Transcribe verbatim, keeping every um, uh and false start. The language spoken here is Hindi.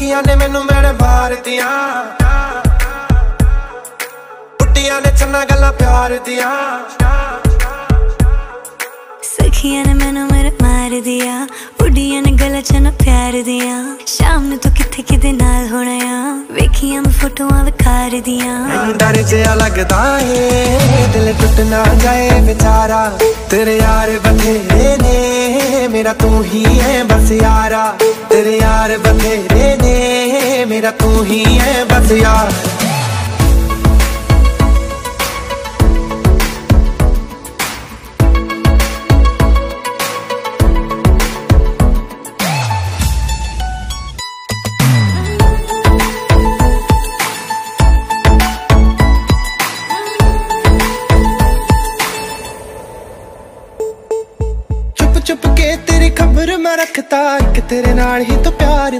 अखियां ने मैनू मेरे बार दियां बुटियां ने चन्ना गला प्यार दियां सखियां ने मैनू मेरे मार दिया बुढ़िया ने गला चना प्यार दिया शाम ने तो किथे किदे नाल होना या वेखियां मैं फोटोआं विखार दिया डर जिहा लगदा है दिल टूट ना जाए बेचारा तेरे यार बंधेरे ने मेरा तू ही है बस यारा तेरे यार बंधेरे ने मेरा तू ही है बस यार। चुपके तेरी खबर मैं रखता एक तेरे नाल ही तो प्यार।